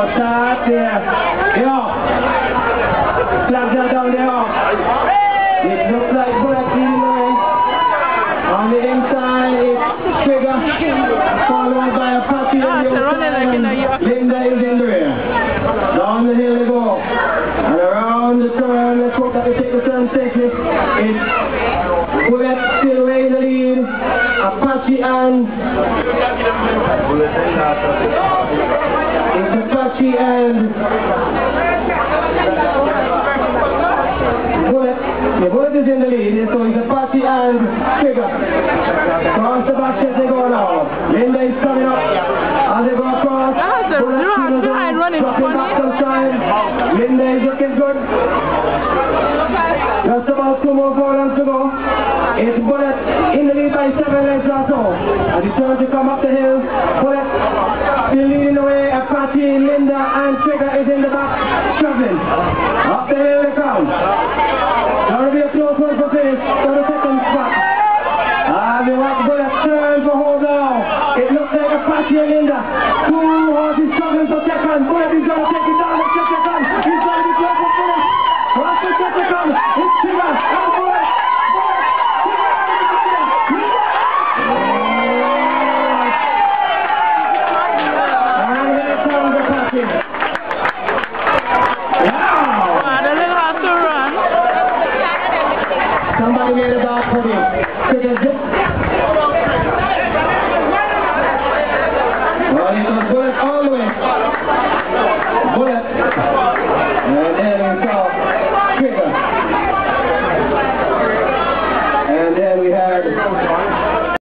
what's up there? Yo! Slap that down there. It looks like Bullet anyway. On the inside, it's Trigger, followed by Apache and Linda is in there. Down the hill they go. And around the turn, let's hope that they take the turn safely. It's Bullet still way in the lead. Apache and Bullet. The Bullet is in the lead, so it's Apache and Trigger. Across the back as they go now. Linda is coming up as they go across. Dropping back sometime. Linda is looking good. Just about 2 more corners to go. It's Bullet in the lead by 7 lengths or so. As he turns to come up the hill, Bullet still leading the way. Apache, Linda, and Trigger is in the back, struggling. Up the hill they come. That'll be a close one for finish. 30 seconds back. And the white Bullet turns for home now. It looks like Apache and Linda.